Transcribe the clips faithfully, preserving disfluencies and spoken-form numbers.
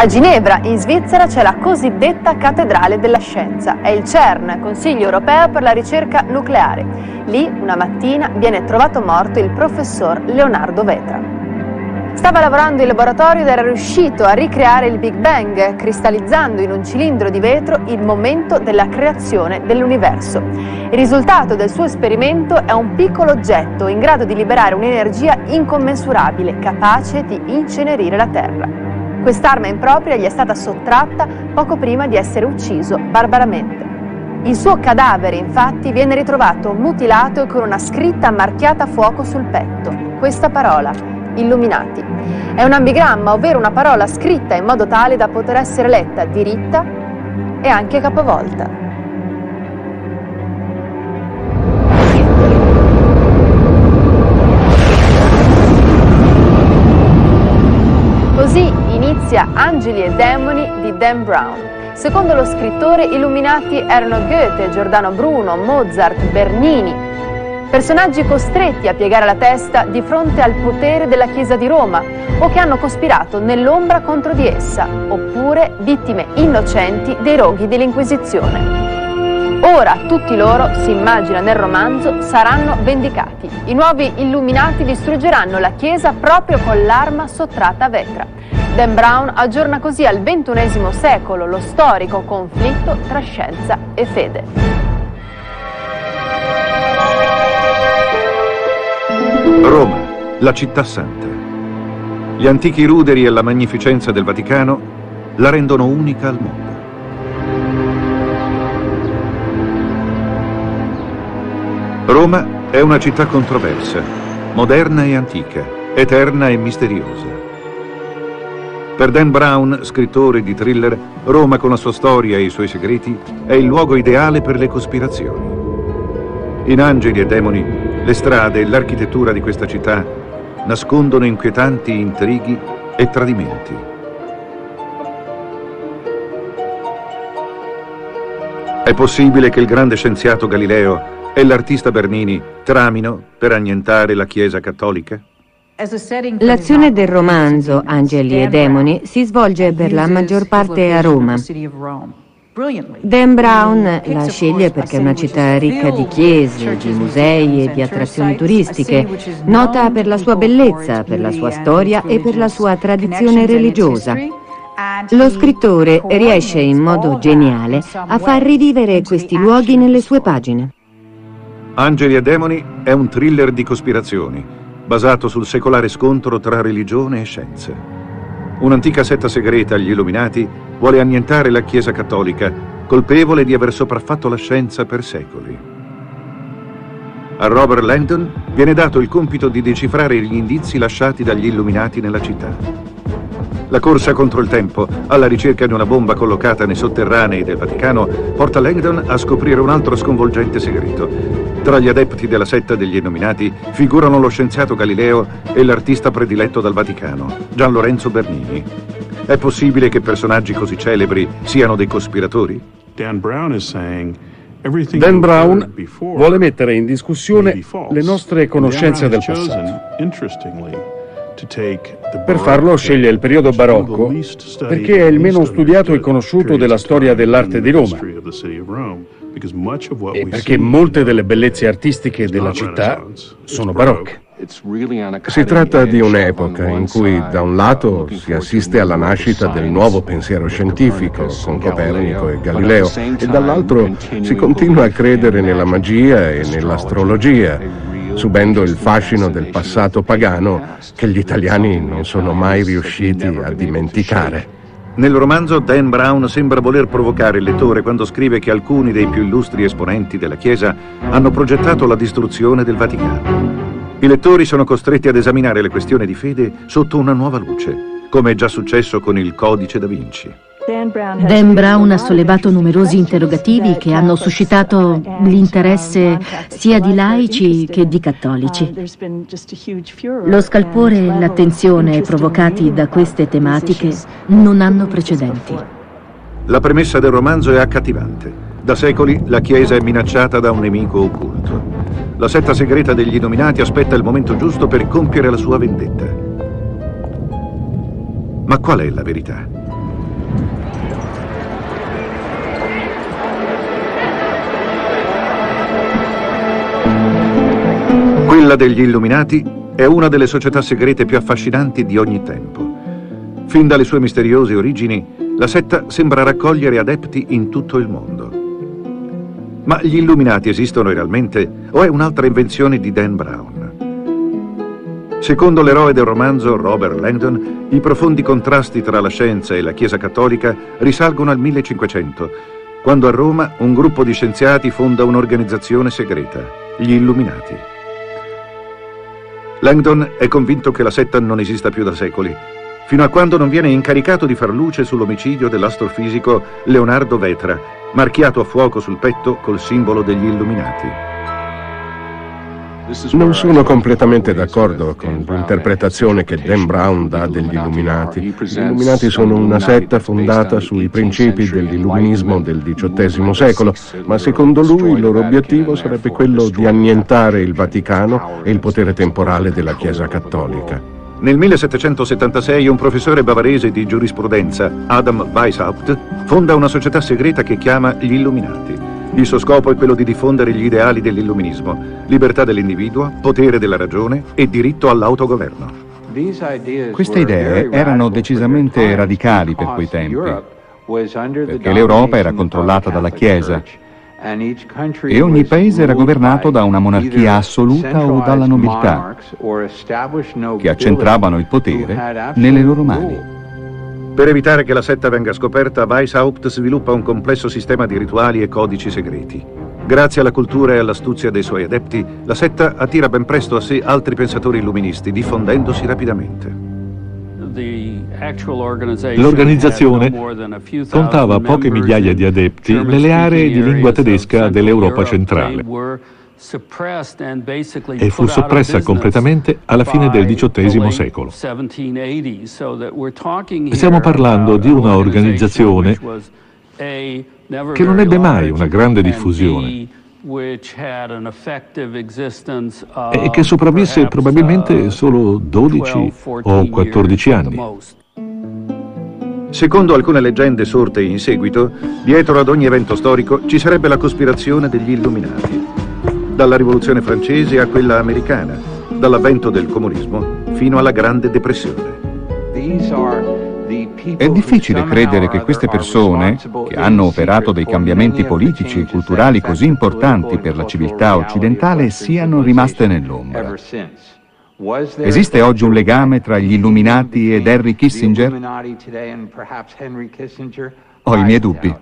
A Ginevra, in Svizzera, c'è la cosiddetta Cattedrale della Scienza. È il CERN, Consiglio Europeo per la Ricerca Nucleare. Lì, una mattina, viene trovato morto il professor Leonardo Vetra. Stava lavorando in laboratorio ed era riuscito a ricreare il Big Bang, cristallizzando in un cilindro di vetro il momento della creazione dell'universo. Il risultato del suo esperimento è un piccolo oggetto in grado di liberare un'energia incommensurabile, capace di incenerire la Terra. Quest'arma impropria gli è stata sottratta poco prima di essere ucciso barbaramente. Il suo cadavere, infatti, viene ritrovato mutilato e con una scritta marchiata a fuoco sul petto. Questa parola, Illuminati, è un ambigramma, ovvero una parola scritta in modo tale da poter essere letta diritta e anche capovolta. Così inizia Angeli e Demoni di Dan Brown. Secondo lo scrittore, illuminati erano Goethe, Giordano Bruno, Mozart, Bernini, personaggi costretti a piegare la testa di fronte al potere della Chiesa di Roma o che hanno cospirato nell'ombra contro di essa, oppure vittime innocenti dei roghi dell'Inquisizione. Ora tutti loro, si immagina nel romanzo, saranno vendicati. I nuovi illuminati distruggeranno la Chiesa proprio con l'arma sottratta a Vetra. Dan Brown aggiorna così al ventunesimo secolo lo storico conflitto tra scienza e fede. Roma, la città santa. Gli antichi ruderi e la magnificenza del Vaticano la rendono unica al mondo. Roma è una città controversa, moderna e antica, eterna e misteriosa. Per Dan Brown, scrittore di thriller, Roma con la sua storia e i suoi segreti è il luogo ideale per le cospirazioni. In Angeli e Demoni, le strade e l'architettura di questa città nascondono inquietanti intrighi e tradimenti. È possibile che il grande scienziato Galileo e l'artista Bernini tramino per annientare la Chiesa cattolica? L'azione del romanzo Angeli e Demoni si svolge per la maggior parte a Roma. Dan Brown la sceglie perché è una città ricca di chiese, di musei e di attrazioni turistiche, nota per la sua bellezza, per la sua storia e per la sua tradizione religiosa. Lo scrittore riesce in modo geniale a far rivivere questi luoghi nelle sue pagine. Angeli e Demoni è un thriller di cospirazioni, basato sul secolare scontro tra religione e scienza. Un'antica setta segreta, gli Illuminati, vuole annientare la Chiesa cattolica, colpevole di aver sopraffatto la scienza per secoli. A Robert Langdon viene dato il compito di decifrare gli indizi lasciati dagli Illuminati nella città. La corsa contro il tempo, alla ricerca di una bomba collocata nei sotterranei del Vaticano, porta Langdon a scoprire un altro sconvolgente segreto. Tra gli adepti della setta degli Illuminati figurano lo scienziato Galileo e l'artista prediletto dal Vaticano, Gian Lorenzo Bernini. È possibile che personaggi così celebri siano dei cospiratori? Dan Brown vuole mettere in discussione le nostre conoscenze del passato. Per farlo sceglie il periodo barocco perché è il meno studiato e conosciuto della storia dell'arte di Roma e perché molte delle bellezze artistiche della città sono barocche. Si tratta di un'epoca in cui da un lato si assiste alla nascita del nuovo pensiero scientifico con Copernico e Galileo e dall'altro si continua a credere nella magia e nell'astrologia, subendo il fascino del passato pagano che gli italiani non sono mai riusciti a dimenticare. Nel romanzo Dan Brown sembra voler provocare il lettore quando scrive che alcuni dei più illustri esponenti della Chiesa hanno progettato la distruzione del Vaticano. I lettori sono costretti ad esaminare le questioni di fede sotto una nuova luce, come è già successo con il Codice da Vinci. Dan Brown ha sollevato numerosi interrogativi che hanno suscitato l'interesse sia di laici che di cattolici. Lo scalpore e l'attenzione provocati da queste tematiche non hanno precedenti. La premessa del romanzo è accattivante. Da secoli la Chiesa è minacciata da un nemico occulto. La setta segreta degli Illuminati aspetta il momento giusto per compiere la sua vendetta. Ma qual è la verità? Quella degli Illuminati è una delle società segrete più affascinanti di ogni tempo. Fin dalle sue misteriose origini, la setta sembra raccogliere adepti in tutto il mondo. Ma gli Illuminati esistono realmente o è un'altra invenzione di Dan Brown? Secondo l'eroe del romanzo Robert Langdon, i profondi contrasti tra la scienza e la Chiesa cattolica risalgono al millecinquecento, quando a Roma un gruppo di scienziati fonda un'organizzazione segreta, gli Illuminati. Langdon è convinto che la setta non esista più da secoli, fino a quando non viene incaricato di far luce sull'omicidio dell'astrofisico Leonardo Vetra, marchiato a fuoco sul petto col simbolo degli Illuminati. Non sono completamente d'accordo con l'interpretazione che Dan Brown dà degli Illuminati. Gli Illuminati sono una setta fondata sui principi dell'illuminismo del diciottesimo secolo, ma secondo lui il loro obiettivo sarebbe quello di annientare il Vaticano e il potere temporale della Chiesa cattolica. Nel millesettecentosettantasei un professore bavarese di giurisprudenza, Adam Weishaupt, fonda una società segreta che chiama gli Illuminati. Il suo scopo è quello di diffondere gli ideali dell'illuminismo, libertà dell'individuo, potere della ragione e diritto all'autogoverno. Queste idee erano decisamente radicali per quei tempi, perché l'Europa era controllata dalla Chiesa e ogni paese era governato da una monarchia assoluta o dalla nobiltà, che accentravano il potere nelle loro mani. Per evitare che la setta venga scoperta, Weishaupt sviluppa un complesso sistema di rituali e codici segreti. Grazie alla cultura e all'astuzia dei suoi adepti, la setta attira ben presto a sé altri pensatori illuministi, diffondendosi rapidamente. L'organizzazione contava poche migliaia di adepti nelle aree di lingua tedesca dell'Europa centrale e fu soppressa completamente alla fine del diciottesimo secolo. Stiamo parlando di una organizzazione che non ebbe mai una grande diffusione e che sopravvisse probabilmente solo dodici o quattordici anni. Secondo alcune leggende sorte in seguito, dietro ad ogni evento storico ci sarebbe la cospirazione degli Illuminati. Dalla rivoluzione francese a quella americana, dall'avvento del comunismo fino alla Grande Depressione. È difficile credere che queste persone, che hanno operato dei cambiamenti politici e culturali così importanti per la civiltà occidentale, siano rimaste nell'ombra. Esiste oggi un legame tra gli Illuminati ed Henry Kissinger? Ho i miei dubbi.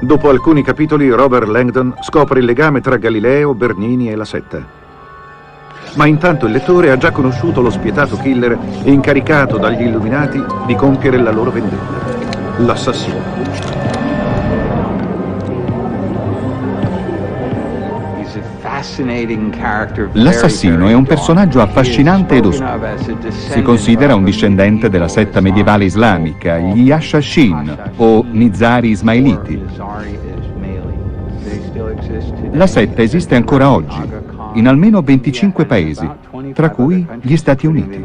Dopo alcuni capitoli, Robert Langdon scopre il legame tra Galileo, Bernini e la setta. Ma intanto il lettore ha già conosciuto lo spietato killer incaricato dagli Illuminati di compiere la loro vendetta, l'assassino. L'assassino è un personaggio affascinante ed oscuro. Si considera un discendente della setta medievale islamica, gli Ashashin o Nizari Ismailiti. La setta esiste ancora oggi, in almeno venticinque paesi, tra cui gli Stati Uniti.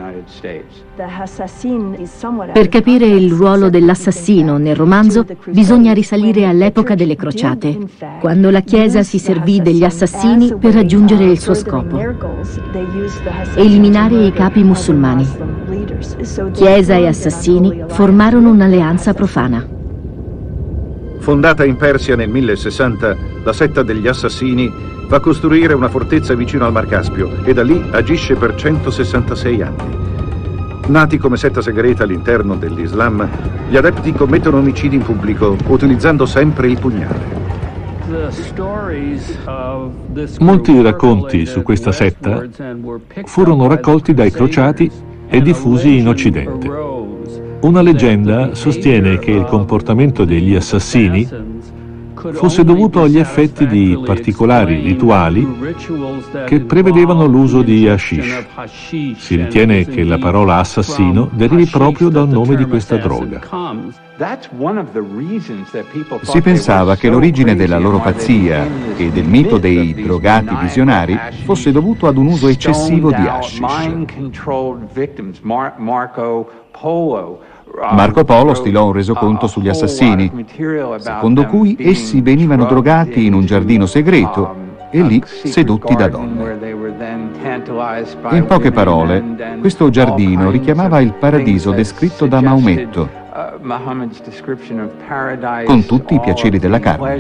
Per capire il ruolo dell'assassino nel romanzo bisogna risalire all'epoca delle crociate, quando la Chiesa si servì degli assassini per raggiungere il suo scopo: eliminare i capi musulmani. Chiesa e assassini formarono un'alleanza profana. Fondata in Persia nel mille sessanta, la setta degli assassini va a costruire una fortezza vicino al Mar Caspio e da lì agisce per centosessantasei anni. Nati come setta segreta all'interno dell'Islam, gli adepti commettono omicidi in pubblico utilizzando sempre il pugnale. Molti racconti su questa setta furono raccolti dai crociati e diffusi in Occidente. Una leggenda sostiene che il comportamento degli assassini fosse dovuto agli effetti di particolari rituali che prevedevano l'uso di hashish. Si ritiene che la parola assassino derivi proprio dal nome di questa droga. Si pensava che l'origine della loro pazzia e del mito dei drogati visionari fosse dovuto ad un uso eccessivo di hashish. Marco Polo stilò un resoconto sugli assassini, secondo cui essi venivano drogati in un giardino segreto e lì sedutti da donne. In poche parole, questo giardino richiamava il paradiso descritto da Maometto, con tutti i piaceri della carne.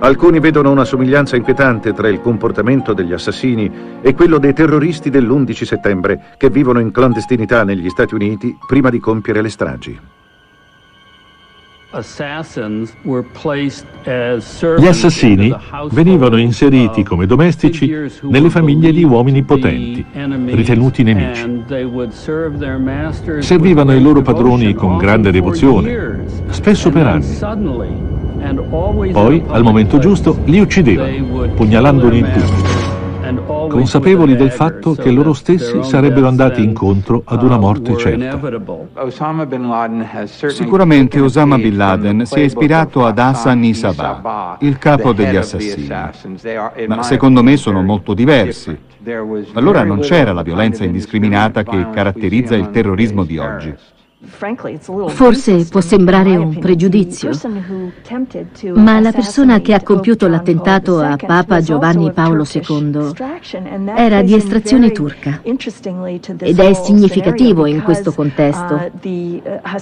Alcuni vedono una somiglianza inquietante tra il comportamento degli assassini e quello dei terroristi dell'undici settembre che vivono in clandestinità negli Stati Uniti prima di compiere le stragi. Gli assassini venivano inseriti come domestici nelle famiglie di uomini potenti, ritenuti nemici. Servivano i loro padroni con grande devozione, spesso per anni. Poi, al momento giusto, li uccidevano, pugnalandoli in pubblico, consapevoli del fatto che loro stessi sarebbero andati incontro ad una morte certa. Sicuramente Osama Bin Laden si è ispirato ad Hassan Isaba, il capo degli assassini, ma secondo me sono molto diversi. Allora non c'era la violenza indiscriminata che caratterizza il terrorismo di oggi. Forse può sembrare un pregiudizio, ma la persona che ha compiuto l'attentato a Papa Giovanni Paolo secondo era di estrazione turca ed è significativo in questo contesto,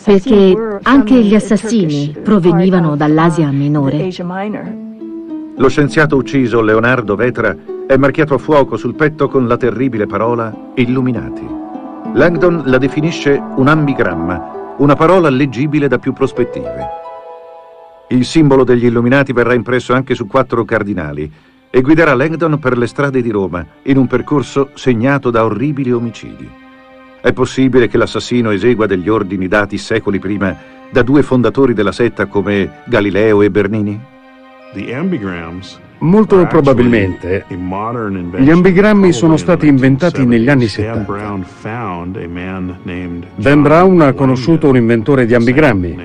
perché anche gli assassini provenivano dall'Asia minore. Lo scienziato ucciso Leonardo Vetra è marchiato a fuoco sul petto con la terribile parola Illuminati. Langdon la definisce un ambigramma, una parola leggibile da più prospettive. Il simbolo degli Illuminati verrà impresso anche su quattro cardinali e guiderà Langdon per le strade di Roma in un percorso segnato da orribili omicidi. È possibile che l'assassino esegua degli ordini dati secoli prima da due fondatori della setta come Galileo e Bernini? Molto probabilmente gli ambigrammi sono stati inventati negli anni settanta. Dan Brown ha conosciuto un inventore di ambigrammi,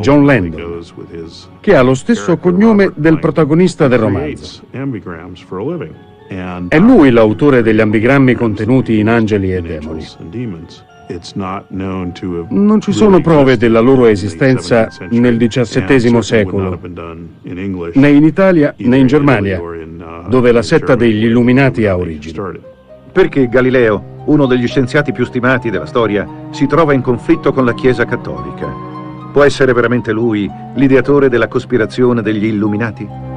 John Landon, che ha lo stesso cognome del protagonista del romanzo. È lui l'autore degli ambigrammi contenuti in Angeli e Demoni. Non ci sono prove della loro esistenza nel diciassettesimo secolo, né in Italia né in Germania, dove la setta degli Illuminati ha origine. Perché Galileo, uno degli scienziati più stimati della storia, si trova in conflitto con la Chiesa Cattolica? Può essere veramente lui l'ideatore della cospirazione degli Illuminati?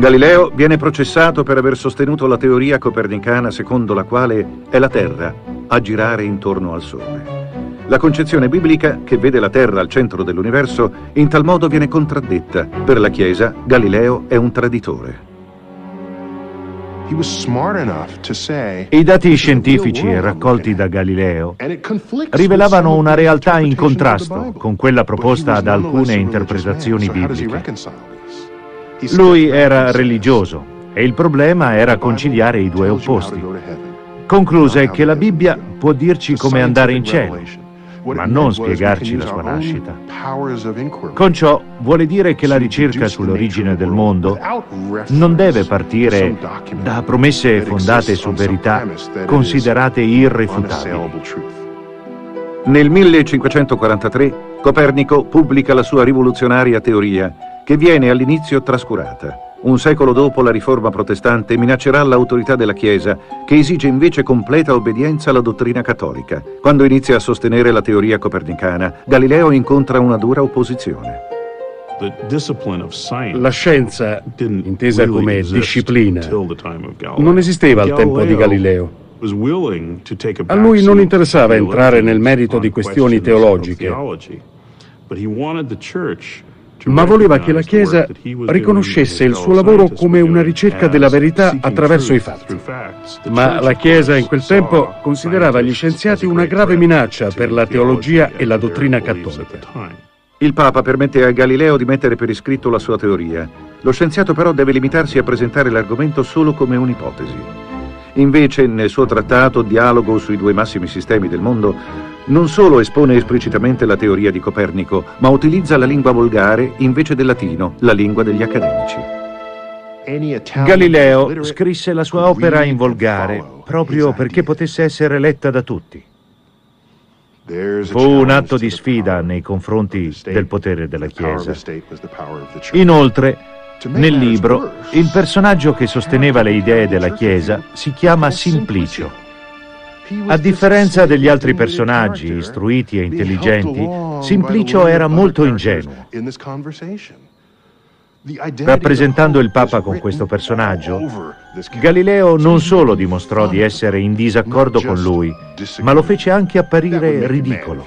Galileo viene processato per aver sostenuto la teoria copernicana secondo la quale è la Terra a girare intorno al Sole. La concezione biblica, che vede la Terra al centro dell'universo, in tal modo viene contraddetta. Per la Chiesa, Galileo è un traditore. I dati scientifici raccolti da Galileo rivelavano una realtà in contrasto con quella proposta da alcune interpretazioni bibliche. Lui era religioso e il problema era conciliare i due opposti. Concluse che la Bibbia può dirci come andare in cielo, ma non spiegarci la sua nascita. Con ciò vuole dire che la ricerca sull'origine del mondo non deve partire da promesse fondate su verità considerate irrefutabili. Nel millecinquecentoquarantatré Copernico pubblica la sua rivoluzionaria teoria, che viene all'inizio trascurata. Un secolo dopo la riforma protestante minaccerà l'autorità della Chiesa, che esige invece completa obbedienza alla dottrina cattolica. Quando inizia a sostenere la teoria copernicana, Galileo incontra una dura opposizione. La scienza, intesa come disciplina, non esisteva al tempo di Galileo. A lui non interessava entrare nel merito di questioni teologiche, ma voleva che la Chiesa riconoscesse il suo lavoro come una ricerca della verità attraverso i fatti. Ma la Chiesa in quel tempo considerava gli scienziati una grave minaccia per la teologia e la dottrina cattolica. Il Papa permette a Galileo di mettere per iscritto la sua teoria. Lo scienziato però deve limitarsi a presentare l'argomento solo come un'ipotesi. Invece, nel suo trattato Dialogo sui due massimi sistemi del mondo, non solo espone esplicitamente la teoria di Copernico, ma utilizza la lingua volgare invece del latino, la lingua degli accademici. Galileo scrisse la sua opera in volgare proprio perché potesse essere letta da tutti. Fu un atto di sfida nei confronti del potere della Chiesa. Inoltre, nel libro, il personaggio che sosteneva le idee della Chiesa si chiama Simplicio. A differenza degli altri personaggi istruiti e intelligenti, Simplicio era molto ingenuo. Rappresentando il Papa con questo personaggio, Galileo non solo dimostrò di essere in disaccordo con lui, ma lo fece anche apparire ridicolo.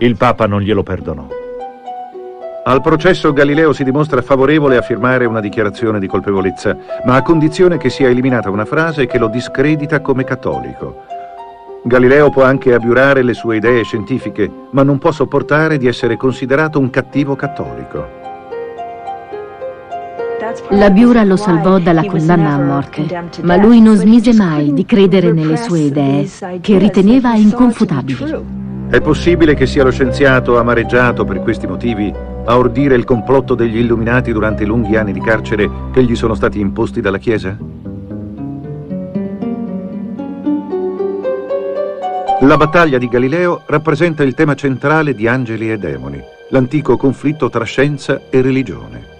Il Papa non glielo perdonò. Al processo Galileo si dimostra favorevole a firmare una dichiarazione di colpevolezza, ma a condizione che sia eliminata una frase che lo discredita come cattolico. Galileo può anche abiurare le sue idee scientifiche, ma non può sopportare di essere considerato un cattivo cattolico. La Biura lo salvò dalla condanna a morte, ma lui non smise mai di credere nelle sue idee, che riteneva inconfutabili. È possibile che sia lo scienziato amareggiato per questi motivi a ordire il complotto degli Illuminati durante i lunghi anni di carcere che gli sono stati imposti dalla Chiesa? La battaglia di Galileo rappresenta il tema centrale di Angeli e Demoni, l'antico conflitto tra scienza e religione.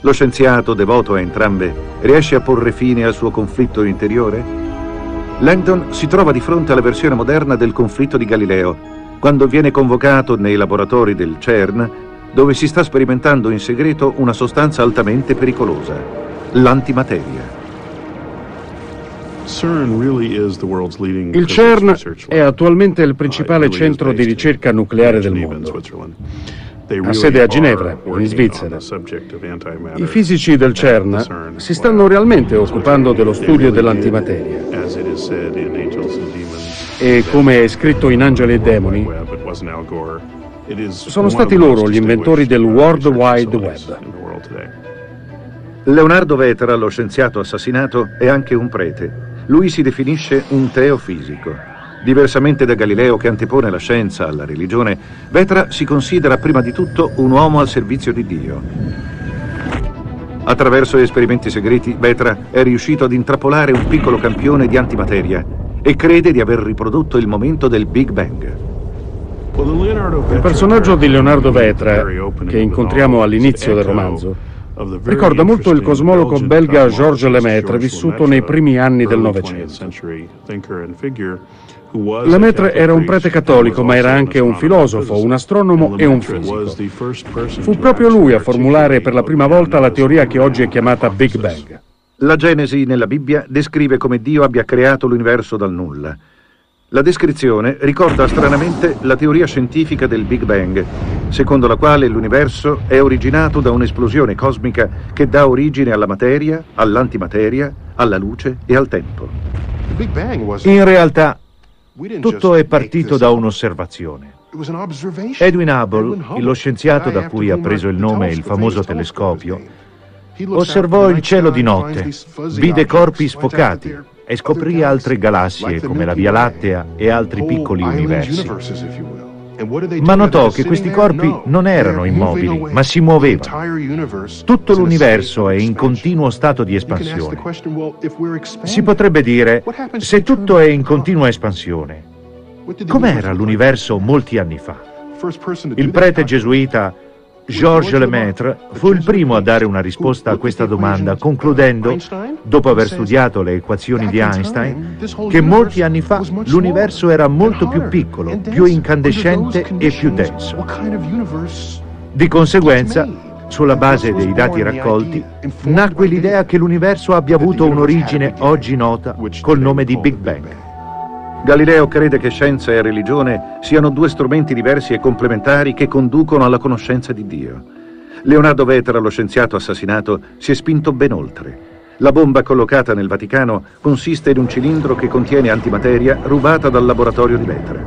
Lo scienziato, devoto a entrambe, riesce a porre fine al suo conflitto interiore? Langdon si trova di fronte alla versione moderna del conflitto di Galileo, quando viene convocato nei laboratori del CERN, dove si sta sperimentando in segreto una sostanza altamente pericolosa, l'antimateria. Il CERN è attualmente il principale centro di ricerca nucleare del mondo. Ha sede a Ginevra, in Svizzera. I fisici del CERN si stanno realmente occupando dello studio dell'antimateria. E come è scritto in Angeli e Demoni, sono stati loro gli inventori del World Wide Web. Leonardo Vetra, lo scienziato assassinato, è anche un prete. Lui si definisce un teofisico. Diversamente da Galileo, che antepone la scienza alla religione, Vetra si considera prima di tutto un uomo al servizio di Dio. Attraverso esperimenti segreti, Vetra è riuscito ad intrappolare un piccolo campione di antimateria e crede di aver riprodotto il momento del Big Bang. Il personaggio di Leonardo Vetra, che incontriamo all'inizio del romanzo, ricorda molto il cosmologo belga Georges Lemaître, vissuto nei primi anni del Novecento. Lemaître era un prete cattolico, ma era anche un filosofo, un astronomo e un fisico. Fu proprio lui a formulare per la prima volta la teoria che oggi è chiamata Big Bang. La Genesi nella Bibbia descrive come Dio abbia creato l'universo dal nulla. La descrizione ricorda stranamente la teoria scientifica del Big Bang, secondo la quale l'universo è originato da un'esplosione cosmica che dà origine alla materia, all'antimateria, alla luce e al tempo. In realtà, tutto è partito da un'osservazione. Edwin Hubble, lo scienziato da cui ha preso il nome il famoso telescopio, osservò il cielo di notte, vide corpi sfocati e scoprì altre galassie come la Via Lattea e altri piccoli universi. Ma notò che questi corpi non erano immobili, ma si muovevano. Tutto l'universo è in continuo stato di espansione. Si potrebbe dire, se tutto è in continua espansione, com'era l'universo molti anni fa? Il prete gesuita Georges Lemaître fu il primo a dare una risposta a questa domanda, concludendo, dopo aver studiato le equazioni di Einstein, che molti anni fa l'universo era molto più piccolo, più incandescente e più denso. Di conseguenza, sulla base dei dati raccolti, nacque l'idea che l'universo abbia avuto un'origine oggi nota col nome di Big Bang. Galileo crede che scienza e religione siano due strumenti diversi e complementari che conducono alla conoscenza di Dio. Leonardo Vetra, lo scienziato assassinato, si è spinto ben oltre. La bomba collocata nel Vaticano consiste in un cilindro che contiene antimateria rubata dal laboratorio di Vetra.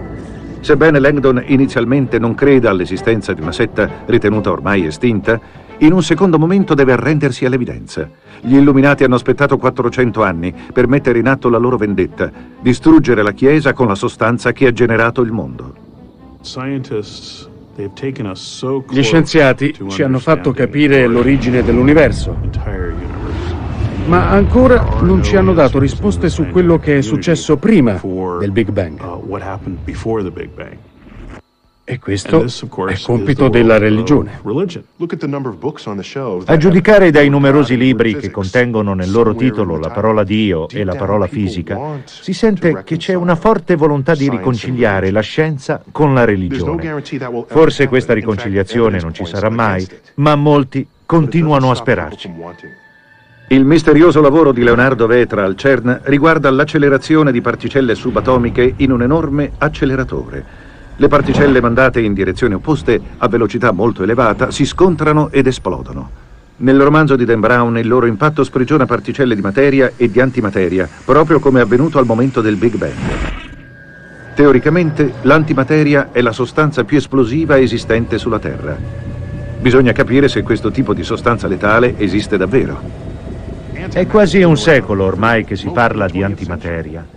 Sebbene Langdon inizialmente non creda all'esistenza di una setta ritenuta ormai estinta, in un secondo momento deve arrendersi all'evidenza. Gli Illuminati hanno aspettato quattrocento anni per mettere in atto la loro vendetta, distruggere la Chiesa con la sostanza che ha generato il mondo. Gli scienziati ci hanno fatto capire l'origine dell'universo, ma ancora non ci hanno dato risposte su quello che è successo prima del Big Bang. E questo è compito della religione. A giudicare dai numerosi libri che contengono nel loro titolo la parola Dio e la parola fisica, si sente che c'è una forte volontà di riconciliare la scienza con la religione. Forse questa riconciliazione non ci sarà mai, ma molti continuano a sperarci. Il misterioso lavoro di Leonardo Vetra al CERN riguarda l'accelerazione di particelle subatomiche in un enorme acceleratore. Le particelle mandate in direzioni opposte, a velocità molto elevata, si scontrano ed esplodono. Nel romanzo di Dan Brown il loro impatto sprigiona particelle di materia e di antimateria, proprio come è avvenuto al momento del Big Bang. Teoricamente, l'antimateria è la sostanza più esplosiva esistente sulla Terra. Bisogna capire se questo tipo di sostanza letale esiste davvero. È quasi un secolo ormai che si parla di antimateria.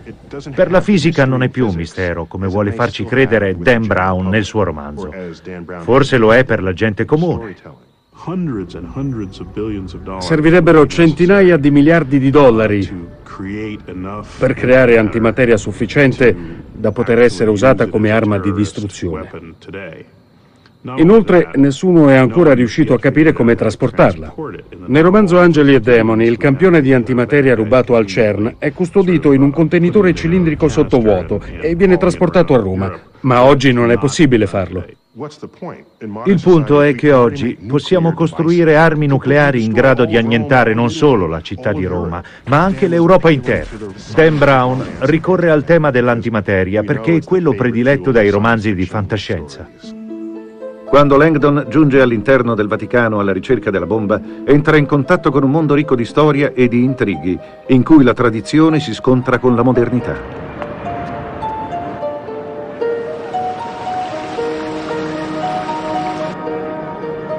Per la fisica non è più un mistero, come vuole farci credere Dan Brown nel suo romanzo. Forse lo è per la gente comune. Servirebbero centinaia di miliardi di dollari per creare antimateria sufficiente da poter essere usata come arma di distruzione. Inoltre, nessuno è ancora riuscito a capire come trasportarla. Nel romanzo Angeli e Demoni, il campione di antimateria rubato al CERN è custodito in un contenitore cilindrico sottovuoto e viene trasportato a Roma, ma oggi non è possibile farlo. Il punto è che oggi possiamo costruire armi nucleari in grado di annientare non solo la città di Roma, ma anche l'Europa intera. Dan Brown ricorre al tema dell'antimateria perché è quello prediletto dai romanzi di fantascienza. Quando Langdon giunge all'interno del Vaticano alla ricerca della bomba, entra in contatto con un mondo ricco di storia e di intrighi, in cui la tradizione si scontra con la modernità.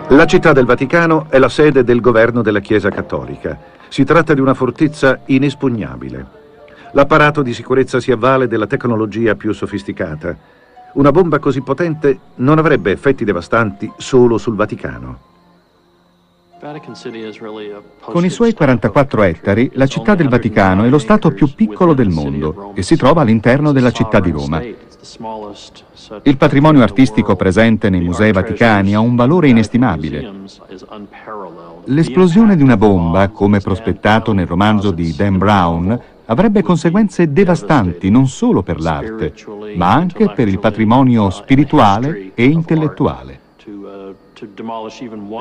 La città del Vaticano è la sede del governo della Chiesa Cattolica. Si tratta di una fortezza inespugnabile. L'apparato di sicurezza si avvale della tecnologia più sofisticata. Una bomba così potente non avrebbe effetti devastanti solo sul Vaticano. Con i suoi quarantaquattro ettari, la città del Vaticano è lo stato più piccolo del mondo e si trova all'interno della città di Roma. Il patrimonio artistico presente nei musei vaticani ha un valore inestimabile. L'esplosione di una bomba, come prospettato nel romanzo di Dan Brown, avrebbe conseguenze devastanti non solo per l'arte, ma anche per il patrimonio spirituale e intellettuale.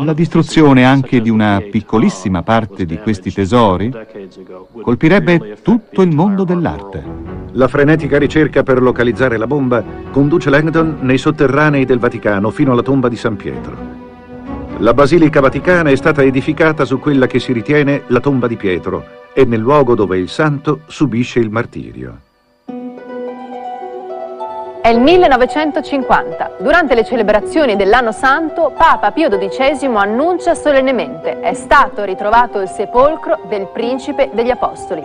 La distruzione anche di una piccolissima parte di questi tesori colpirebbe tutto il mondo dell'arte. La frenetica ricerca per localizzare la bomba conduce Langdon nei sotterranei del Vaticano fino alla tomba di San Pietro. La Basilica Vaticana è stata edificata su quella che si ritiene la tomba di Pietro, e nel luogo dove il santo subisce il martirio. È il millenovecentocinquanta. Durante le celebrazioni dell'anno santo, Papa Pio dodicesimo annuncia solennemente: è stato ritrovato il sepolcro del principe degli apostoli.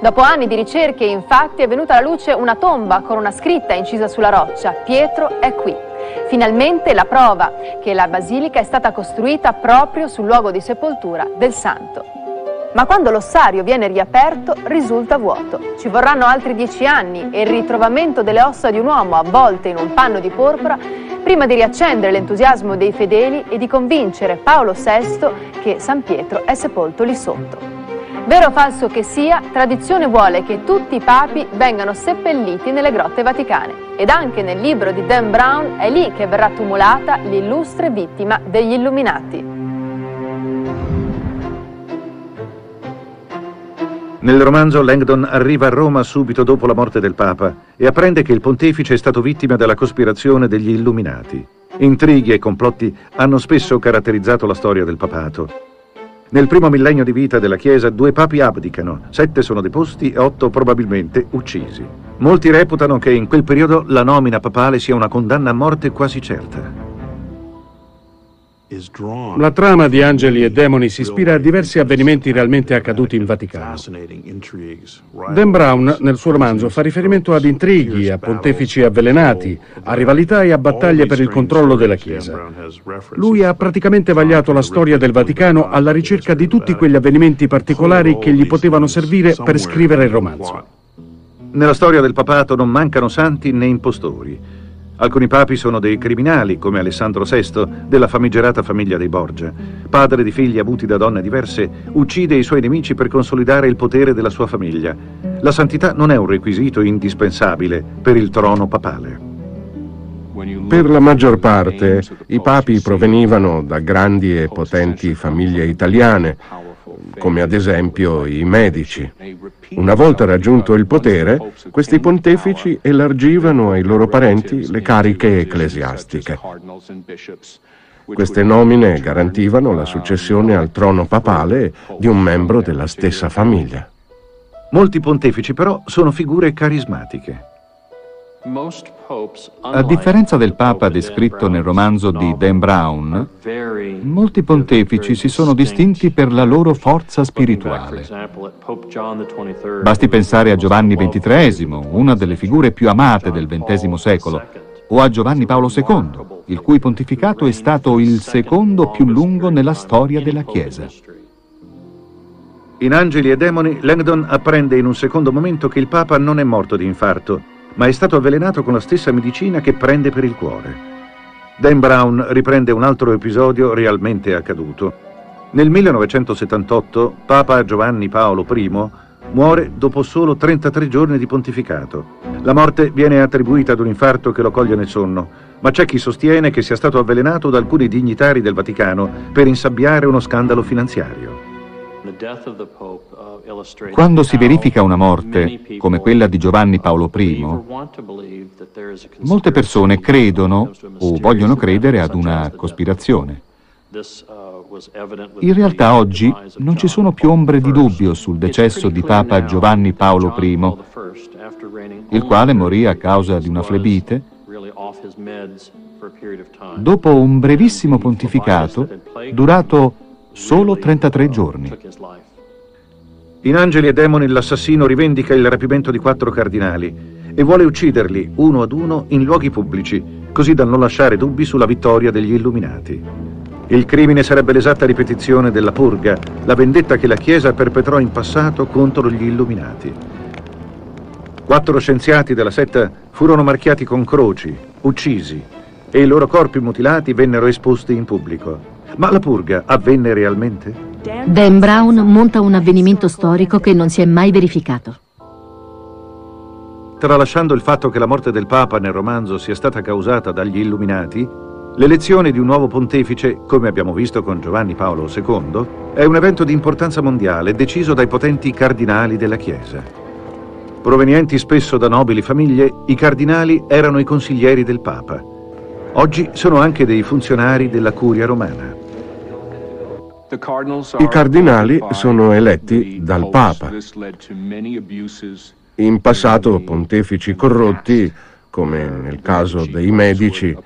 Dopo anni di ricerche, infatti, è venuta alla luce una tomba con una scritta incisa sulla roccia: Pietro è qui. Finalmente la prova che la basilica è stata costruita proprio sul luogo di sepoltura del santo. Ma quando l'ossario viene riaperto risulta vuoto. Ci vorranno altri dieci anni e il ritrovamento delle ossa di un uomo avvolte in un panno di porpora prima di riaccendere l'entusiasmo dei fedeli e di convincere Paolo sesto che San Pietro è sepolto lì sotto. Vero o falso che sia, tradizione vuole che tutti i papi vengano seppelliti nelle grotte vaticane, ed anche nel libro di Dan Brown è lì che verrà tumulata l'illustre vittima degli Illuminati. Nel romanzo Langdon arriva a Roma subito dopo la morte del Papa e apprende che il pontefice è stato vittima della cospirazione degli Illuminati. Intrighi e complotti hanno spesso caratterizzato la storia del papato. Nel primo millennio di vita della Chiesa due papi abdicano, sette sono deposti e otto probabilmente uccisi. Molti reputano che in quel periodo la nomina papale sia una condanna a morte quasi certa. La trama di Angeli e Demoni si ispira a diversi avvenimenti realmente accaduti in Vaticano. Dan Brown, nel suo romanzo, fa riferimento ad intrighi, a pontefici avvelenati, a rivalità e a battaglie per il controllo della Chiesa. Lui ha praticamente vagliato la storia del Vaticano alla ricerca di tutti quegli avvenimenti particolari che gli potevano servire per scrivere il romanzo. Nella storia del papato non mancano santi né impostori. Alcuni papi sono dei criminali, come Alessandro sesto, della famigerata famiglia dei Borgia. Padre di figli avuti da donne diverse, uccide i suoi nemici per consolidare il potere della sua famiglia. La santità non è un requisito indispensabile per il trono papale. Per la maggior parte, i papi provenivano da grandi e potenti famiglie italiane, come ad esempio i Medici. Una volta raggiunto il potere, questi pontefici elargivano ai loro parenti le cariche ecclesiastiche. Queste nomine garantivano la successione al trono papale di un membro della stessa famiglia. Molti pontefici però sono figure carismatiche. A differenza del Papa descritto nel romanzo di Dan Brown, molti pontefici si sono distinti per la loro forza spirituale. Basti pensare a Giovanni ventitreesimo, una delle figure più amate del ventesimo secolo, o a Giovanni Paolo secondo, il cui pontificato è stato il secondo più lungo nella storia della Chiesa. In Angeli e Demoni, Langdon apprende in un secondo momento che il Papa non è morto di infarto, ma è stato avvelenato con la stessa medicina che prende per il cuore. Dan Brown riprende un altro episodio realmente accaduto. Nel millenovecentosettantotto, Papa Giovanni Paolo primo muore dopo solo trentatré giorni di pontificato. La morte viene attribuita ad un infarto che lo coglie nel sonno, ma c'è chi sostiene che sia stato avvelenato da alcuni dignitari del Vaticano per insabbiare uno scandalo finanziario. Quando si verifica una morte, come quella di Giovanni Paolo primo, molte persone credono o vogliono credere ad una cospirazione. In realtà oggi non ci sono più ombre di dubbio sul decesso di Papa Giovanni Paolo primo, il quale morì a causa di una flebite. Dopo un brevissimo pontificato, durato solo trentatré giorni. In Angeli e Demoni l'assassino rivendica il rapimento di quattro cardinali e vuole ucciderli uno ad uno in luoghi pubblici, così da non lasciare dubbi sulla vittoria degli Illuminati. Il crimine sarebbe l'esatta ripetizione della purga, la vendetta che la Chiesa perpetrò in passato contro gli Illuminati. Quattro scienziati della setta furono marchiati con croci, uccisi, e i loro corpi mutilati vennero esposti in pubblico. Ma la purga avvenne realmente? Dan Brown monta un avvenimento storico che non si è mai verificato. Tralasciando il fatto che la morte del Papa nel romanzo sia stata causata dagli Illuminati, l'elezione di un nuovo pontefice, come abbiamo visto con Giovanni Paolo secondo, è un evento di importanza mondiale deciso dai potenti cardinali della Chiesa. Provenienti spesso da nobili famiglie, i cardinali erano i consiglieri del Papa. Oggi sono anche dei funzionari della Curia romana. I cardinali sono eletti dal Papa. In passato pontefici corrotti, come nel caso dei Medici,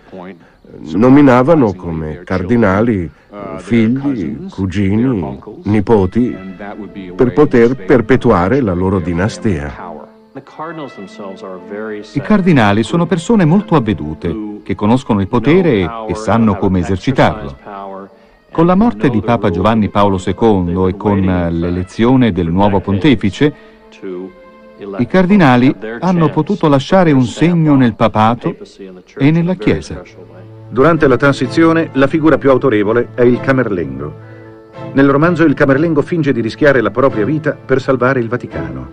nominavano come cardinali figli, cugini, nipoti, per poter perpetuare la loro dinastia. I cardinali sono persone molto avvedute, che conoscono il potere e sanno come esercitarlo. Con la morte di Papa Giovanni Paolo secondo e con l'elezione del nuovo pontefice, i cardinali hanno potuto lasciare un segno nel papato e nella Chiesa. Durante la transizione, la figura più autorevole è il camerlengo. Nel romanzo il camerlengo finge di rischiare la propria vita per salvare il Vaticano.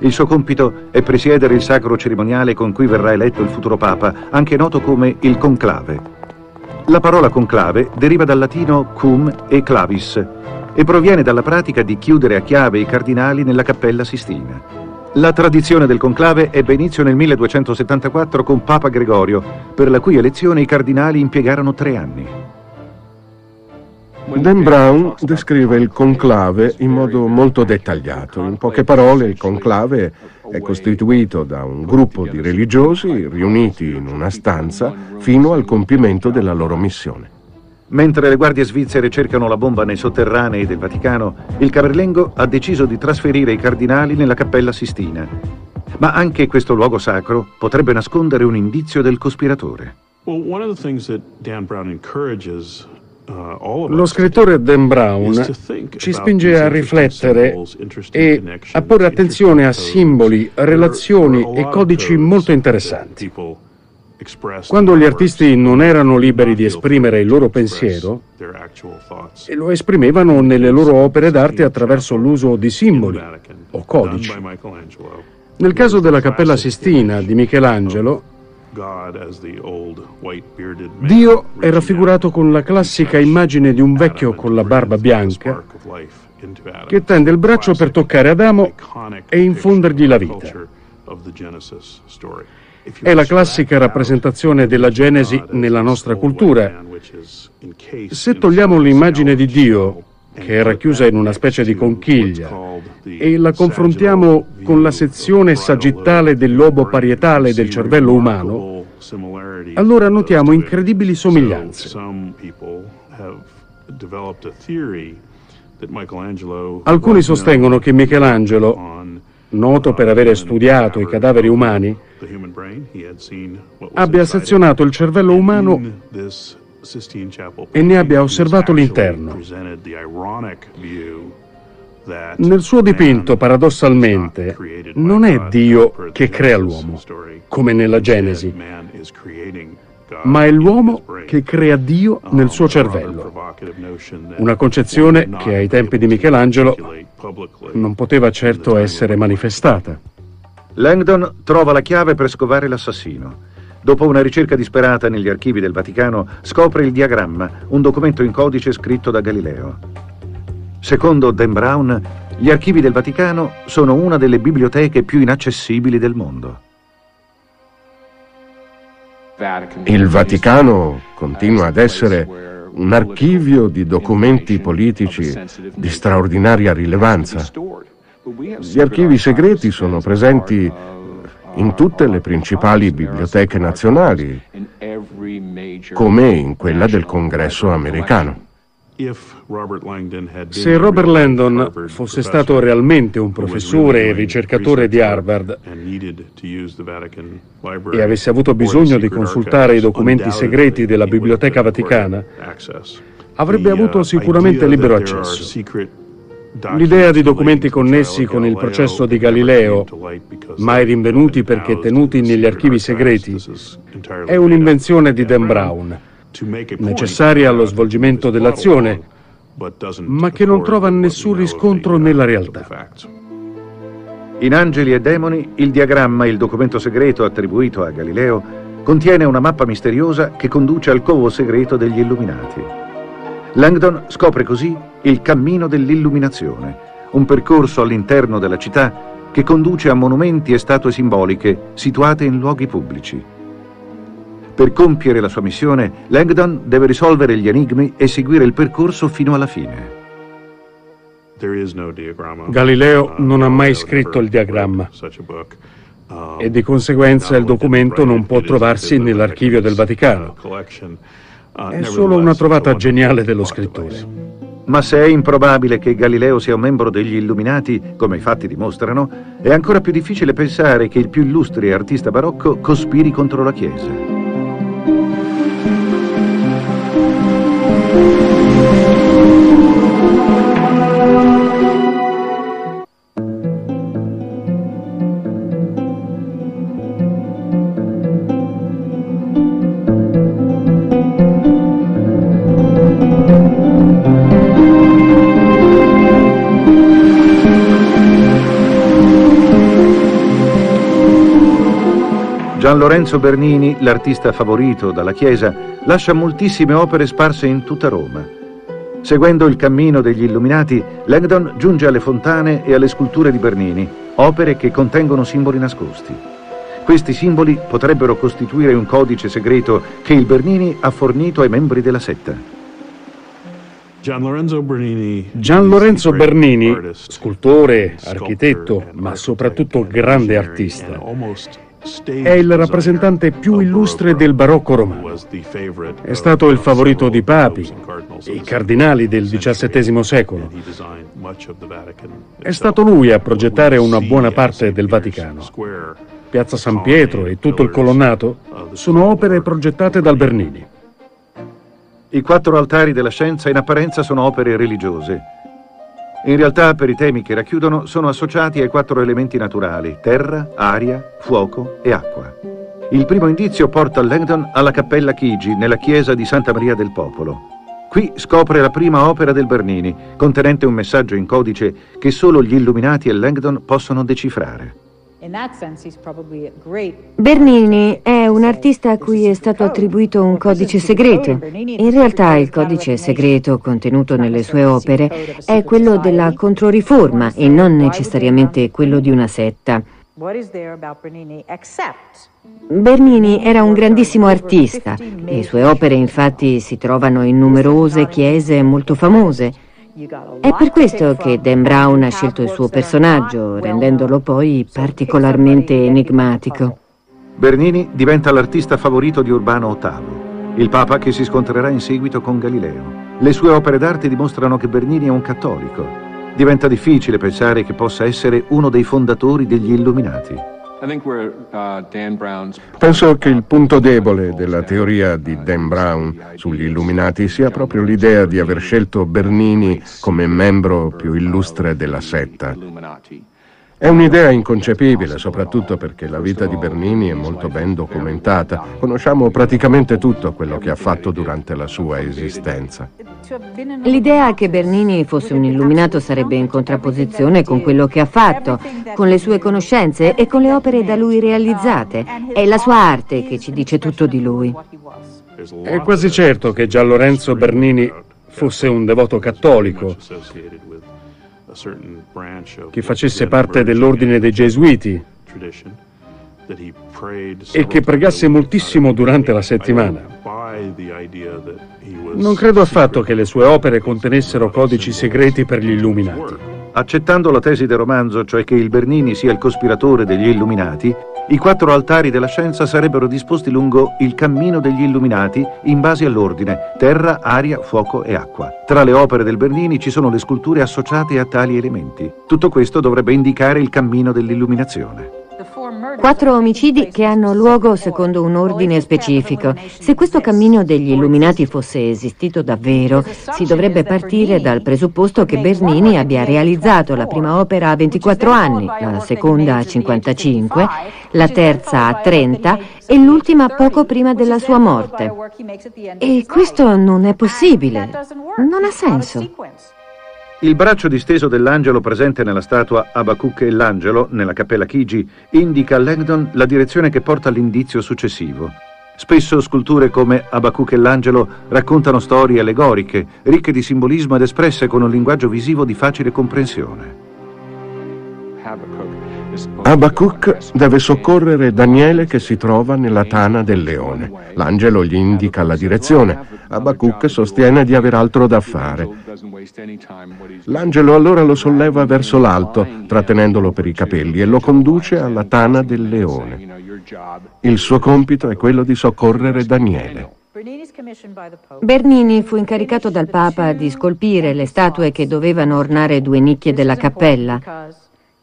Il suo compito è presiedere il sacro cerimoniale con cui verrà eletto il futuro Papa, anche noto come il conclave. La parola conclave deriva dal latino cum e clavis e proviene dalla pratica di chiudere a chiave i cardinali nella Cappella Sistina. La tradizione del conclave ebbe inizio nel milleduecentosettantaquattro con Papa Gregorio, per la cui elezione i cardinali impiegarono tre anni. Dan Brown descrive il conclave in modo molto dettagliato. In poche parole, il conclave è costituito da un gruppo di religiosi riuniti in una stanza fino al compimento della loro missione. Mentre le guardie svizzere cercano la bomba nei sotterranei del Vaticano, il camerlengo ha deciso di trasferire i cardinali nella Cappella Sistina. Ma anche questo luogo sacro potrebbe nascondere un indizio del cospiratore. Lo scrittore Dan Brown ci spinge a riflettere e a porre attenzione a simboli, relazioni e codici molto interessanti. Quando gli artisti non erano liberi di esprimere il loro pensiero, e lo esprimevano nelle loro opere d'arte attraverso l'uso di simboli o codici. Nel caso della Cappella Sistina di Michelangelo, Dio è raffigurato con la classica immagine di un vecchio con la barba bianca che tende il braccio per toccare Adamo e infondergli la vita. È la classica rappresentazione della Genesi nella nostra cultura. Se togliamo l'immagine di Dio, che è racchiusa in una specie di conchiglia, e la confrontiamo con la sezione sagittale del lobo parietale del cervello umano, allora notiamo incredibili somiglianze. Alcuni sostengono che Michelangelo, noto per avere studiato i cadaveri umani, abbia sezionato il cervello umano e ne abbia osservato l'interno. Nel suo dipinto, paradossalmente, non è Dio che crea l'uomo, come nella Genesi, ma è l'uomo che crea Dio nel suo cervello. Una concezione che ai tempi di Michelangelo non poteva certo essere manifestata. Langdon trova la chiave per scovare l'assassino. Dopo una ricerca disperata negli archivi del Vaticano, scopre il diagramma, un documento in codice scritto da Galileo. Secondo Dan Brown, gli archivi del Vaticano sono una delle biblioteche più inaccessibili del mondo. Il Vaticano continua ad essere un archivio di documenti politici di straordinaria rilevanza. Gli archivi segreti sono presenti in tutte le principali biblioteche nazionali, come in quella del Congresso americano. Se Robert Langdon fosse stato realmente un professore e ricercatore di Harvard e avesse avuto bisogno di consultare i documenti segreti della Biblioteca Vaticana, avrebbe avuto sicuramente libero accesso. L'idea di documenti connessi con il processo di Galileo, mai rinvenuti perché tenuti negli archivi segreti, è un'invenzione di Dan Brown, necessaria allo svolgimento dell'azione, ma che non trova nessun riscontro nella realtà. In Angeli e Demoni, il diagramma, il documento segreto attribuito a Galileo, contiene una mappa misteriosa che conduce al covo segreto degli Illuminati. Langdon scopre così il cammino dell'illuminazione, un percorso all'interno della città che conduce a monumenti e statue simboliche situate in luoghi pubblici. Per compiere la sua missione, Langdon deve risolvere gli enigmi e seguire il percorso fino alla fine. Galileo non ha mai scritto il diagramma e di conseguenza il documento non può trovarsi nell'archivio del Vaticano. È solo una trovata geniale dello scrittore. Ma se è improbabile che Galileo sia un membro degli Illuminati, come i fatti dimostrano, è ancora più difficile pensare che il più illustre artista barocco cospiri contro la Chiesa. Gian Lorenzo Bernini, l'artista favorito dalla Chiesa, lascia moltissime opere sparse in tutta Roma. Seguendo il cammino degli Illuminati, Langdon giunge alle fontane e alle sculture di Bernini, opere che contengono simboli nascosti. Questi simboli potrebbero costituire un codice segreto che il Bernini ha fornito ai membri della setta. Gian Lorenzo Bernini, Gian Lorenzo Bernini, scultore, architetto, ma soprattutto grande artista, È il rappresentante più illustre del barocco romano. È stato il favorito di papi e cardinali del diciassettesimo secolo. È stato lui a progettare una buona parte del Vaticano. Piazza San Pietro e tutto il colonnato sono opere progettate dal Bernini. I quattro altari della scienza in apparenza sono opere religiose. In realtà, per i temi che racchiudono, sono associati ai quattro elementi naturali: terra, aria, fuoco e acqua. Il primo indizio porta Langdon alla Cappella Chigi, nella chiesa di Santa Maria del Popolo. Qui scopre la prima opera del Bernini, contenente un messaggio in codice che solo gli illuminati e Langdon possono decifrare. Bernini è un artista a cui è stato attribuito un codice segreto. In realtà il codice segreto contenuto nelle sue opere è quello della Controriforma e non necessariamente quello di una setta. Bernini era un grandissimo artista, le sue opere infatti si trovano in numerose chiese molto famose. È per questo che Dan Brown ha scelto il suo personaggio, rendendolo poi particolarmente enigmatico. Bernini diventa l'artista favorito di Urbano ottavo, il papa che si scontrerà in seguito con Galileo. Le sue opere d'arte dimostrano che Bernini è un cattolico. Diventa difficile pensare che possa essere uno dei fondatori degli Illuminati. Penso che il punto debole della teoria di Dan Brown sugli Illuminati sia proprio l'idea di aver scelto Bernini come membro più illustre della setta. È un'idea inconcepibile, soprattutto perché la vita di Bernini è molto ben documentata. Conosciamo praticamente tutto quello che ha fatto durante la sua esistenza. L'idea che Bernini fosse un illuminato sarebbe in contrapposizione con quello che ha fatto, con le sue conoscenze e con le opere da lui realizzate. È la sua arte che ci dice tutto di lui. È quasi certo che Gian Lorenzo Bernini fosse un devoto cattolico, che facesse parte dell'ordine dei Gesuiti e che pregasse moltissimo durante la settimana. Non credo affatto che le sue opere contenessero codici segreti per gli Illuminati. Accettando la tesi del romanzo, cioè che il Bernini sia il cospiratore degli Illuminati, i quattro altari della scienza sarebbero disposti lungo il cammino degli Illuminati in base all'ordine: terra, aria, fuoco e acqua. Tra le opere del Bernini ci sono le sculture associate a tali elementi. Tutto questo dovrebbe indicare il cammino dell'illuminazione. Quattro omicidi che hanno luogo secondo un ordine specifico. Se questo cammino degli Illuminati fosse esistito davvero, si dovrebbe partire dal presupposto che Bernini abbia realizzato la prima opera a ventiquattro anni, la seconda a cinquantacinque, la terza a trenta e l'ultima poco prima della sua morte. E questo non è possibile, non ha senso. Il braccio disteso dell'angelo presente nella statua Abacuc e l'angelo, nella Cappella Chigi, indica a Langdon la direzione che porta all'indizio successivo. Spesso sculture come Abacuc e l'angelo raccontano storie allegoriche, ricche di simbolismo ed espresse con un linguaggio visivo di facile comprensione. Abacuc deve soccorrere Daniele che si trova nella tana del leone. L'angelo gli indica la direzione. Abacuc sostiene di aver altro da fare. L'angelo allora lo solleva verso l'alto, trattenendolo per i capelli, e lo conduce alla tana del leone. Il suo compito è quello di soccorrere Daniele. Bernini fu incaricato dal Papa di scolpire le statue che dovevano ornare due nicchie della cappella.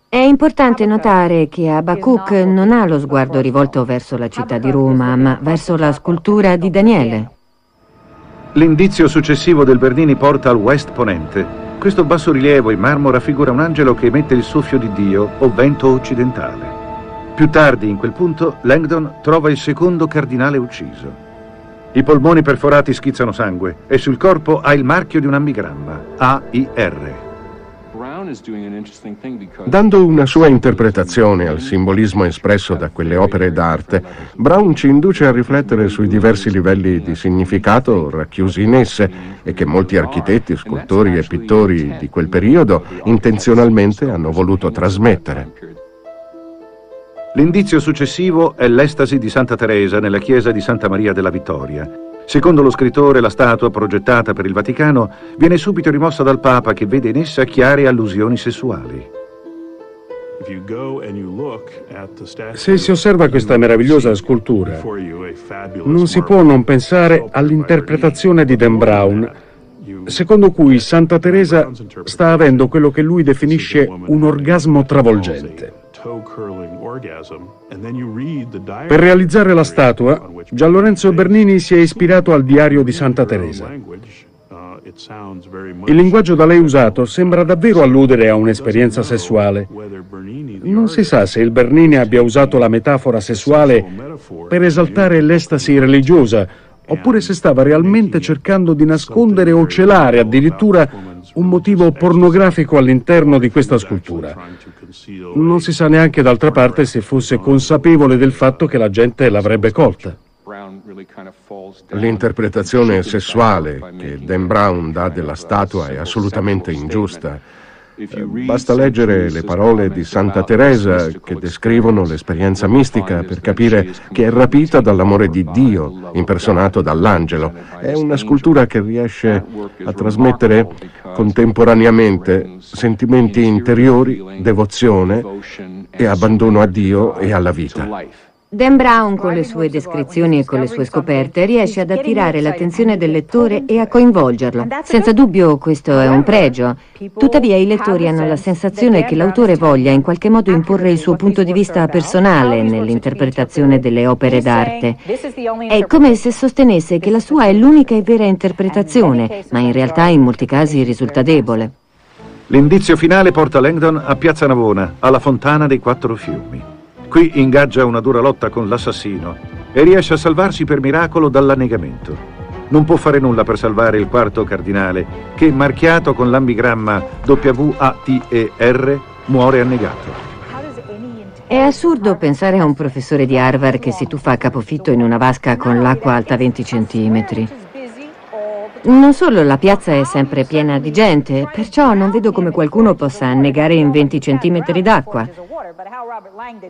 È importante notare che Abacuc non ha lo sguardo rivolto verso la città di Roma, ma verso la scultura di Daniele. L'indizio successivo del Bernini porta al West Ponente. Questo bassorilievo in marmo raffigura un angelo che emette il soffio di Dio o vento occidentale. Più tardi, in quel punto, Langdon trova il secondo cardinale ucciso. I polmoni perforati schizzano sangue e sul corpo ha il marchio di un ambigramma, A I R. Dando una sua interpretazione al simbolismo espresso da quelle opere d'arte, Brown ci induce a riflettere sui diversi livelli di significato racchiusi in esse e che molti architetti, scultori e pittori di quel periodo intenzionalmente hanno voluto trasmettere. L'indizio successivo è l'estasi di Santa Teresa nella chiesa di Santa Maria della Vittoria. Secondo lo scrittore, la statua progettata per il Vaticano viene subito rimossa dal Papa, che vede in essa chiare allusioni sessuali. Se si osserva questa meravigliosa scultura, non si può non pensare all'interpretazione di Dan Brown, secondo cui Santa Teresa sta avendo quello che lui definisce un orgasmo travolgente. Per realizzare la statua, Gianlorenzo Bernini si è ispirato al diario di Santa Teresa. Il linguaggio da lei usato sembra davvero alludere a un'esperienza sessuale. Non si sa se il Bernini abbia usato la metafora sessuale per esaltare l'estasi religiosa, oppure se stava realmente cercando di nascondere o celare addirittura un motivo pornografico all'interno di questa scultura. Non si sa neanche d'altra parte se fosse consapevole del fatto che la gente l'avrebbe colta. L'interpretazione sessuale che Dan Brown dà della statua è assolutamente ingiusta. Basta leggere le parole di Santa Teresa che descrivono l'esperienza mistica per capire che è rapita dall'amore di Dio impersonato dall'angelo. È una scultura che riesce a trasmettere contemporaneamente sentimenti interiori, devozione e abbandono a Dio e alla vita. Dan Brown, con le sue descrizioni e con le sue scoperte, riesce ad attirare l'attenzione del lettore e a coinvolgerlo. Senza dubbio questo è un pregio. Tuttavia i lettori hanno la sensazione che l'autore voglia in qualche modo imporre il suo punto di vista personale nell'interpretazione delle opere d'arte. È come se sostenesse che la sua è l'unica e vera interpretazione, ma in realtà in molti casi risulta debole. L'indizio finale porta Langdon a Piazza Navona, alla Fontana dei Quattro Fiumi. Qui ingaggia una dura lotta con l'assassino e riesce a salvarsi per miracolo dall'annegamento. Non può fare nulla per salvare il quarto cardinale che, marchiato con l'ambigramma W A T E R, muore annegato. È assurdo pensare a un professore di Harvard che si tuffa a capofitto in una vasca con l'acqua alta venti centimetri. Non solo la piazza è sempre piena di gente, perciò non vedo come qualcuno possa annegare in venti centimetri d'acqua.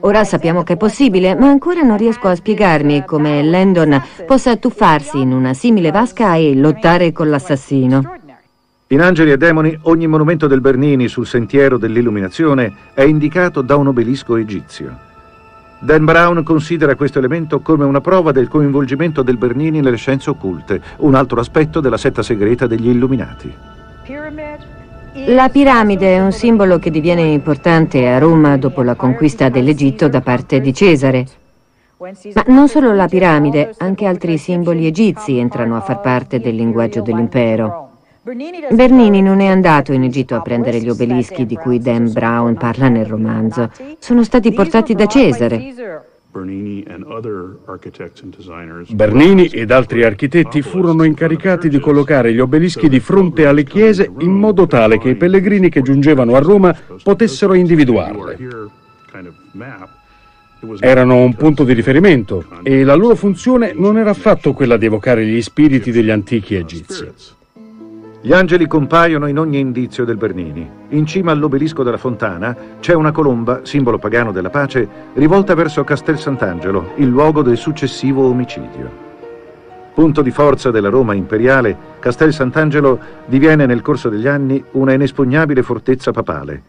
Ora sappiamo che è possibile, ma ancora non riesco a spiegarmi come Langdon possa tuffarsi in una simile vasca e lottare con l'assassino. In Angeli e Demoni, ogni monumento del Bernini sul sentiero dell'illuminazione è indicato da un obelisco egizio. Dan Brown considera questo elemento come una prova del coinvolgimento del Bernini nelle scienze occulte, un altro aspetto della setta segreta degli Illuminati. La piramide è un simbolo che diviene importante a Roma dopo la conquista dell'Egitto da parte di Cesare. Ma non solo la piramide, anche altri simboli egizi entrano a far parte del linguaggio dell'impero. Bernini non è andato in Egitto a prendere gli obelischi di cui Dan Brown parla nel romanzo. Sono stati portati da Cesare. Bernini ed altri architetti furono incaricati di collocare gli obelischi di fronte alle chiese in modo tale che i pellegrini che giungevano a Roma potessero individuarli. Erano un punto di riferimento e la loro funzione non era affatto quella di evocare gli spiriti degli antichi egizi. Gli angeli compaiono in ogni indizio del Bernini. In cima all'obelisco della Fontana c'è una colomba, simbolo pagano della pace, rivolta verso Castel Sant'Angelo, il luogo del successivo omicidio. Punto di forza della Roma imperiale, Castel Sant'Angelo diviene nel corso degli anni una inespugnabile fortezza papale.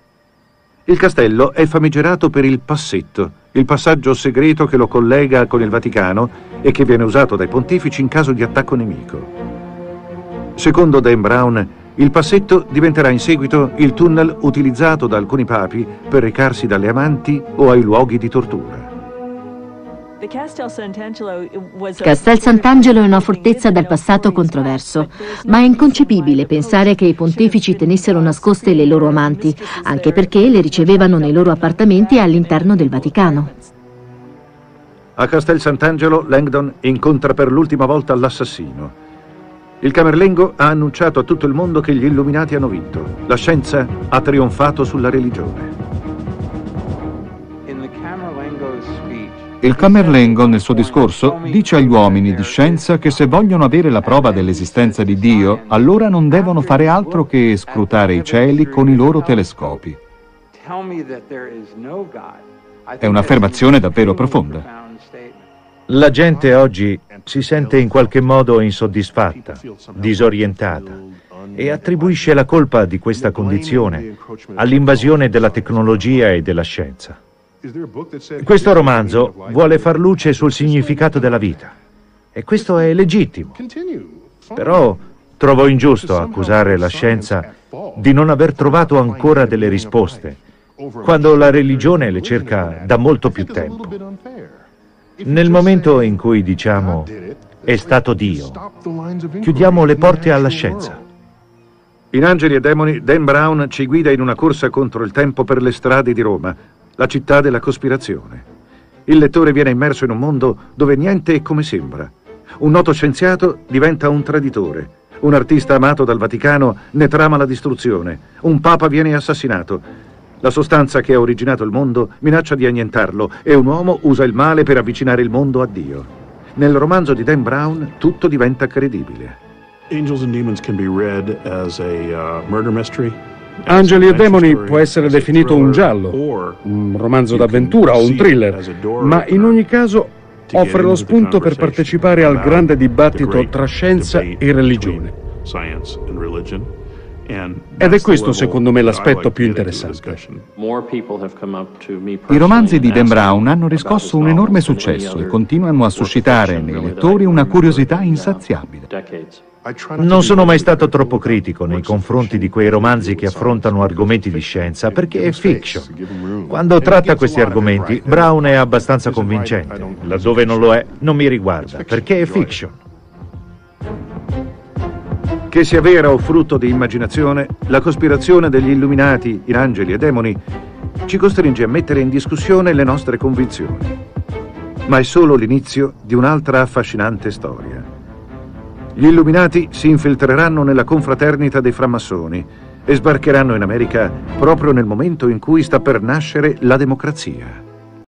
Il castello è famigerato per il passetto, il passaggio segreto che lo collega con il Vaticano e che viene usato dai pontefici in caso di attacco nemico. Secondo Dan Brown, il passetto diventerà in seguito il tunnel utilizzato da alcuni papi per recarsi dalle amanti o ai luoghi di tortura. Castel Sant'Angelo è una fortezza dal passato controverso, ma è inconcepibile pensare che i pontefici tenessero nascoste le loro amanti, anche perché le ricevevano nei loro appartamenti all'interno del Vaticano. A Castel Sant'Angelo, Langdon incontra per l'ultima volta l'assassino. Il camerlengo ha annunciato a tutto il mondo che gli Illuminati hanno vinto. La scienza ha trionfato sulla religione. Il camerlengo nel suo discorso dice agli uomini di scienza che se vogliono avere la prova dell'esistenza di Dio, allora non devono fare altro che scrutare i cieli con i loro telescopi. È un'affermazione davvero profonda. La gente oggi si sente in qualche modo insoddisfatta, disorientata. e attribuisce la colpa di questa condizione all'invasione della tecnologia e della scienza. Questo romanzo vuole far luce sul significato della vita e questo è legittimo, però trovo ingiusto accusare la scienza di non aver trovato ancora delle risposte quando la religione le cerca da molto più tempo. Nel momento in cui diciamo è stato Dio, chiudiamo le porte alla scienza. In Angeli e Demoni, Dan Brown ci guida in una corsa contro il tempo per le strade di Roma, la città della cospirazione. Il lettore viene immerso in un mondo dove niente è come sembra. Un noto scienziato diventa un traditore, un artista amato dal Vaticano ne trama la distruzione, un papa viene assassinato. La sostanza che ha originato il mondo minaccia di annientarlo e un uomo usa il male per avvicinare il mondo a Dio. Nel romanzo di Dan Brown tutto diventa credibile. Angeli e Demoni può essere definito un giallo, un romanzo d'avventura o un thriller, ma in ogni caso offre lo spunto per partecipare al grande dibattito tra scienza e religione. Ed è questo, secondo me, l'aspetto più interessante. I romanzi di Dan Brown hanno riscosso un enorme successo e continuano a suscitare nei lettori una curiosità insaziabile. Non sono mai stato troppo critico nei confronti di quei romanzi che affrontano argomenti di scienza, perché è fiction. Quando tratta questi argomenti, Brown è abbastanza convincente. Laddove non lo è, non mi riguarda, perché è fiction. Che sia vera o frutto di immaginazione, la cospirazione degli Illuminati in Angeli e Demoni ci costringe a mettere in discussione le nostre convinzioni. Ma è solo l'inizio di un'altra affascinante storia. Gli Illuminati si infiltreranno nella confraternita dei Framassoni e sbarcheranno in America proprio nel momento in cui sta per nascere la democrazia.